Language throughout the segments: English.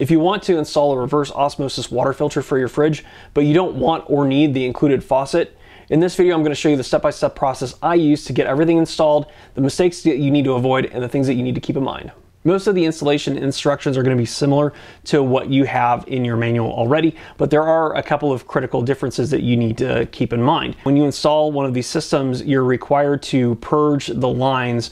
If you want to install a reverse osmosis water filter for your fridge, but you don't want or need the included faucet, in this video I'm going to show you the step-by-step process I use to get everything installed, the mistakes that you need to avoid, and the things that you need to keep in mind. Most of the installation instructions are going to be similar to what you have in your manual already, but there are a couple of critical differences that you need to keep in mind. When you install one of these systems, you're required to purge the lines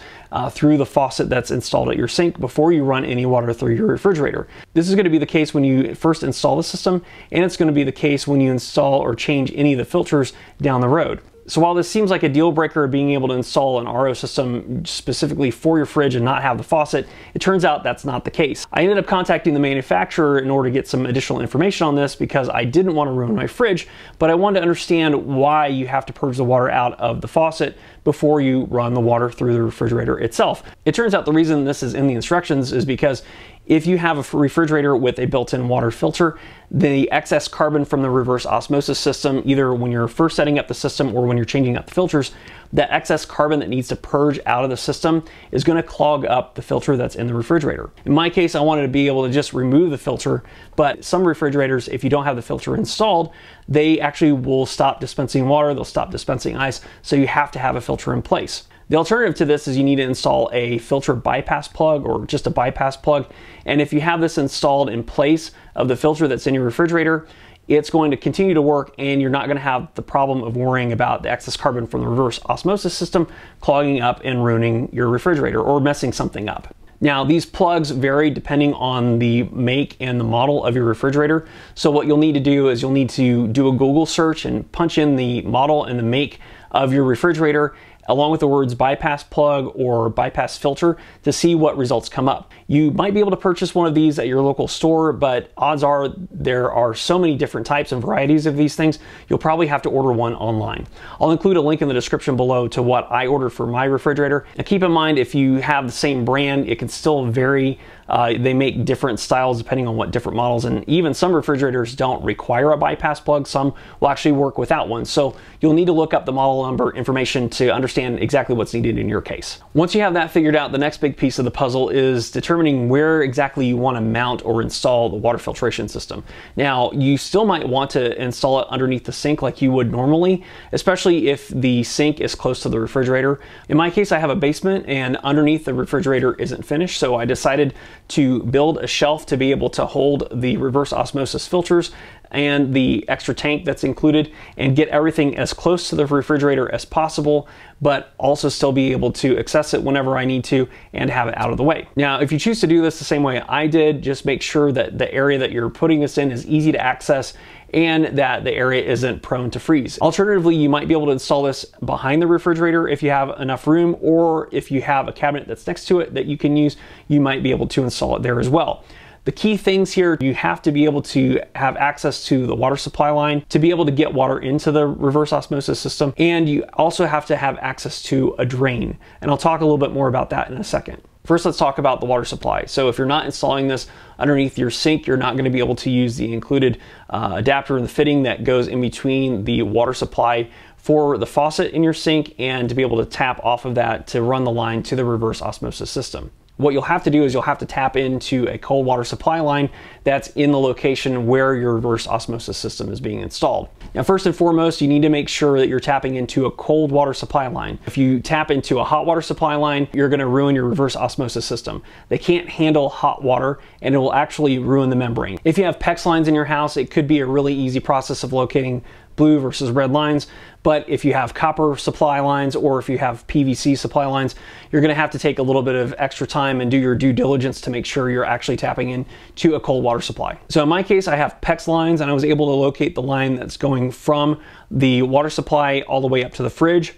through the faucet that's installed at your sink before you run any water through your refrigerator. This is going to be the case when you first install the system, and it's going to be the case when you install or change any of the filters down the road. So while this seems like a deal breaker, being able to install an RO system specifically for your fridge and not have the faucet, it turns out that's not the case. I ended up contacting the manufacturer in order to get some additional information on this because I didn't want to ruin my fridge, but I wanted to understand why you have to purge the water out of the faucet before you run the water through the refrigerator itself. It turns out the reason this is in the instructions is because if you have a refrigerator with a built-in water filter, the excess carbon from the reverse osmosis system, either when you're first setting up the system or when you're changing out the filters, that excess carbon that needs to purge out of the system is going to clog up the filter that's in the refrigerator. In my case, I wanted to be able to just remove the filter, but some refrigerators, if you don't have the filter installed, they actually will stop dispensing water, they'll stop dispensing ice, so you have to have a filter in place. The alternative to this is you need to install a filter bypass plug or just a bypass plug. And if you have this installed in place of the filter that's in your refrigerator, it's going to continue to work and you're not going to have the problem of worrying about the excess carbon from the reverse osmosis system clogging up and ruining your refrigerator or messing something up. Now, these plugs vary depending on the make and the model of your refrigerator. So what you'll need to do is you'll need to do a Google search and punch in the model and the make of your refrigerator along with the words bypass plug or bypass filter to see what results come up. You might be able to purchase one of these at your local store, but odds are there are so many different types and varieties of these things, you'll probably have to order one online. I'll include a link in the description below to what I ordered for my refrigerator. And keep in mind, if you have the same brand, it can still vary. They make different styles depending on what different models, and even some refrigerators don't require a bypass plug. Some will actually work without one. So you'll need to look up the model number information to understand exactly what's needed in your case. Once you have that figured out, the next big piece of the puzzle is determining where exactly you want to mount or install the water filtration system. Now, you still might want to install it underneath the sink like you would normally, especially if the sink is close to the refrigerator. In my case, I have a basement and underneath the refrigerator isn't finished, so I decided to build a shelf to be able to hold the reverse osmosis filters and the extra tank that's included and get everything as close to the refrigerator as possible, but also still be able to access it whenever I need to and have it out of the way. Now, if you choose to do this the same way I did, just make sure that the area that you're putting this in is easy to access and that the area isn't prone to freeze. Alternatively, you might be able to install this behind the refrigerator if you have enough room, or if you have a cabinet that's next to it that you can use, you might be able to install it there as well. The key things here, you have to be able to have access to the water supply line to be able to get water into the reverse osmosis system, and you also have to have access to a drain. And I'll talk a little bit more about that in a second. First, let's talk about the water supply. So if you're not installing this underneath your sink, you're not going to be able to use the included adapter and the fitting that goes in between the water supply for the faucet in your sink and to be able to tap off of that to run the line to the reverse osmosis system. What you'll have to do is you'll have to tap into a cold water supply line that's in the location where your reverse osmosis system is being installed. Now, first and foremost, you need to make sure that you're tapping into a cold water supply line. If you tap into a hot water supply line, you're going to ruin your reverse osmosis system. They can't handle hot water and it will actually ruin the membrane. If you have PEX lines in your house, it could be a really easy process of locating blue versus red lines, but if you have copper supply lines or if you have PVC supply lines, you're going to have to take a little bit of extra time and do your due diligence to make sure you're actually tapping in to a cold water supply. So in my case, I have PEX lines and I was able to locate the line that's going from the water supply all the way up to the fridge.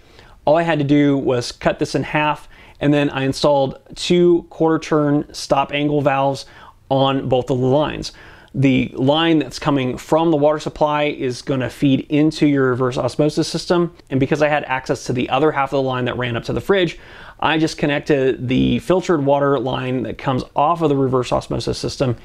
All I had to do was cut this in half, and then I installed 2 quarter-turn stop angle valves on both of the lines. The line that's coming from the water supply is going to feed into your reverse osmosis system. And because I had access to the other half of the line that ran up to the fridge, I just connected the filtered water line that comes off of the reverse osmosis system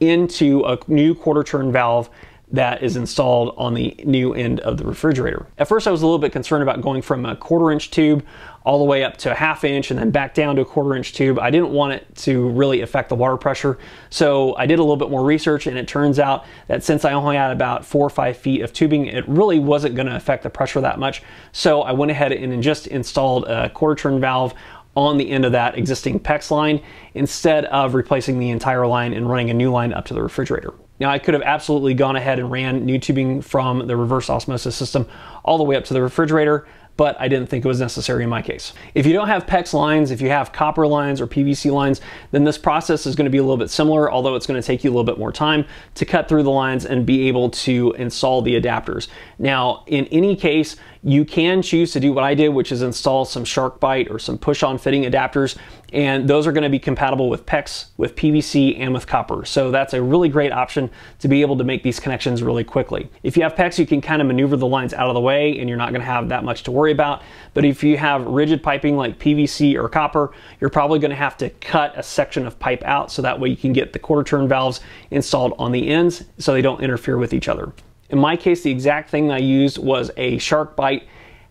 into a new quarter-turn valve that is installed on the new end of the refrigerator. At first I was a little bit concerned about going from a 1/4 inch tube all the way up to a 1/2 inch and then back down to a 1/4 inch tube. I didn't want it to really affect the water pressure. So I did a little bit more research, and it turns out that since I only had about 4 or 5 feet of tubing, it really wasn't going to affect the pressure that much. So I went ahead and just installed a 1/4 turn valve on the end of that existing PEX line instead of replacing the entire line and running a new line up to the refrigerator. Now I could have absolutely gone ahead and ran new tubing from the reverse osmosis system all the way up to the refrigerator, but I didn't think it was necessary in my case. If you don't have PEX lines, if you have copper lines or PVC lines, then this process is going to be a little bit similar, although it's going to take you a little bit more time to cut through the lines and be able to install the adapters. Now, in any case, you can choose to do what I did, which is install some SharkBite or some push-on fitting adapters, and those are going to be compatible with PEX, with PVC, and with copper. So that's a really great option to be able to make these connections really quickly. If you have PEX, you can kind of maneuver the lines out of the way, and you're not going to have that much to worry about. But if you have rigid piping like PVC or copper, you're probably going to have to cut a section of pipe out so that way you can get the 1/4 turn valves installed on the ends so they don't interfere with each other. In my case, the exact thing I used was a SharkBite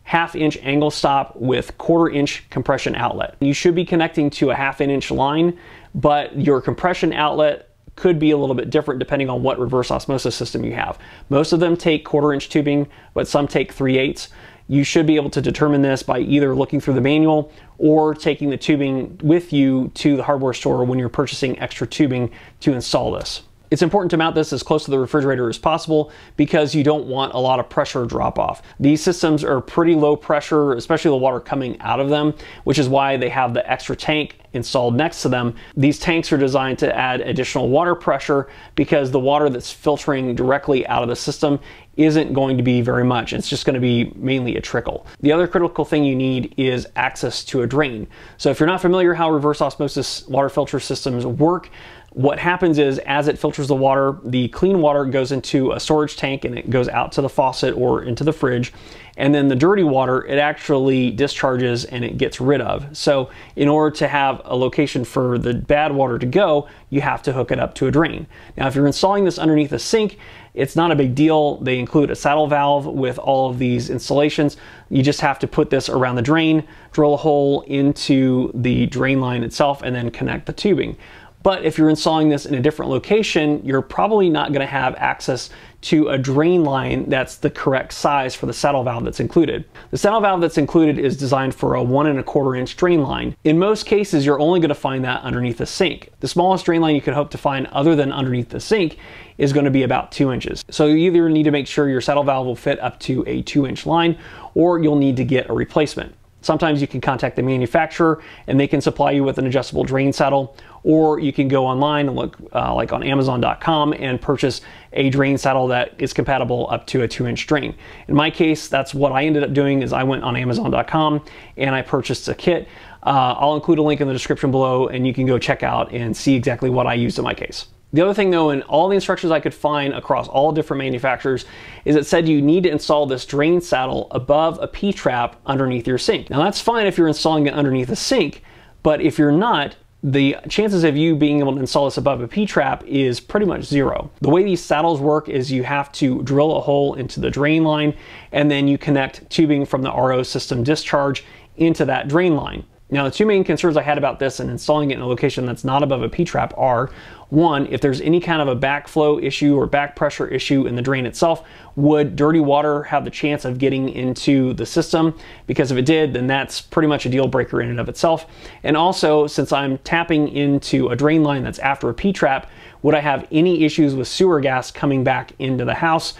1/2 inch angle stop with 1/4 inch compression outlet. You should be connecting to a 1/2 inch line, but your compression outlet could be a little bit different depending on what reverse osmosis system you have. Most of them take 1/4 inch tubing, but some take 3/8. You should be able to determine this by either looking through the manual or taking the tubing with you to the hardware store when you're purchasing extra tubing to install this. It's important to mount this as close to the refrigerator as possible because you don't want a lot of pressure drop off. These systems are pretty low pressure, especially the water coming out of them, which is why they have the extra tank installed next to them. These tanks are designed to add additional water pressure because the water that's filtering directly out of the system isn't going to be very much. It's just going to be mainly a trickle. The other critical thing you need is access to a drain. So if you're not familiar how reverse osmosis water filter systems work, what happens is as it filters the water, the clean water goes into a storage tank and it goes out to the faucet or into the fridge. And then the dirty water, it actually discharges and it gets rid of. So in order to have a location for the bad water to go, you have to hook it up to a drain. Now, if you're installing this underneath a sink, it's not a big deal. They include a saddle valve with all of these installations. You just have to put this around the drain, drill a hole into the drain line itself, and then connect the tubing. But if you're installing this in a different location, you're probably not going to have access to a drain line that's the correct size for the saddle valve that's included. The saddle valve that's included is designed for a 1 1/4 inch drain line. In most cases, you're only going to find that underneath a sink. The smallest drain line you could hope to find other than underneath the sink is going to be about 2 inches. So you either need to make sure your saddle valve will fit up to a 2 inch line, or you'll need to get a replacement. Sometimes you can contact the manufacturer and they can supply you with an adjustable drain saddle, or you can go online and look like on Amazon.com and purchase a drain saddle that is compatible up to a 2 inch drain. In my case, that's what I ended up doing is I went on Amazon.com and I purchased a kit. I'll include a link in the description below and you can go check out and see exactly what I used in my case. The other thing though, in all the instructions I could find across all different manufacturers, is it said you need to install this drain saddle above a P-trap underneath your sink. Now that's fine if you're installing it underneath a sink, but if you're not, the chances of you being able to install this above a P-trap is pretty much zero. The way these saddles work is you have to drill a hole into the drain line, and then you connect tubing from the RO system discharge into that drain line. Now, the two main concerns I had about this and installing it in a location that's not above a P-trap are, one, if there's any kind of a backflow issue or back pressure issue in the drain itself, would dirty water have the chance of getting into the system? Because if it did, then that's pretty much a deal breaker in and of itself. And also, since I'm tapping into a drain line that's after a P-trap, would I have any issues with sewer gas coming back into the house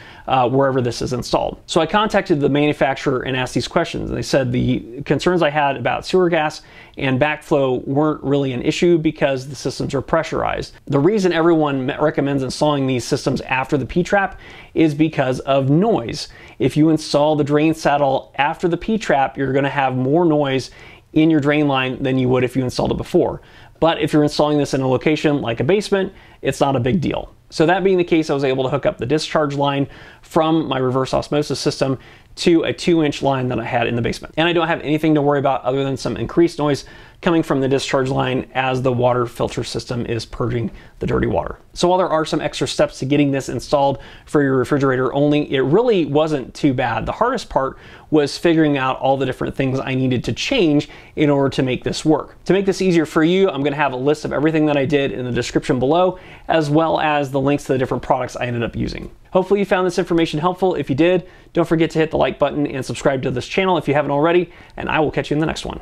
wherever this is installed? So I contacted the manufacturer and asked these questions. They said the concerns I had about sewer gas and backflow weren't really an issue because the systems are pressurized. The reason everyone recommends installing these systems after the P-trap is because of noise. If you install the drain saddle after the P-trap, you're going to have more noise in your drain line than you would if you installed it before. But if you're installing this in a location like a basement, it's not a big deal. So that being the case, I was able to hook up the discharge line from my reverse osmosis system to a 2 inch line that I had in the basement. And I don't have anything to worry about other than some increased noise coming from the discharge line as the water filter system is purging the dirty water. So while there are some extra steps to getting this installed for your refrigerator only, it really wasn't too bad. The hardest part was figuring out all the different things I needed to change in order to make this work. To make this easier for you, I'm gonna have a list of everything that I did in the description below, as well as the links to the different products I ended up using. Hopefully you found this information helpful. If you did, don't forget to hit the like button and subscribe to this channel if you haven't already, and I will catch you in the next one.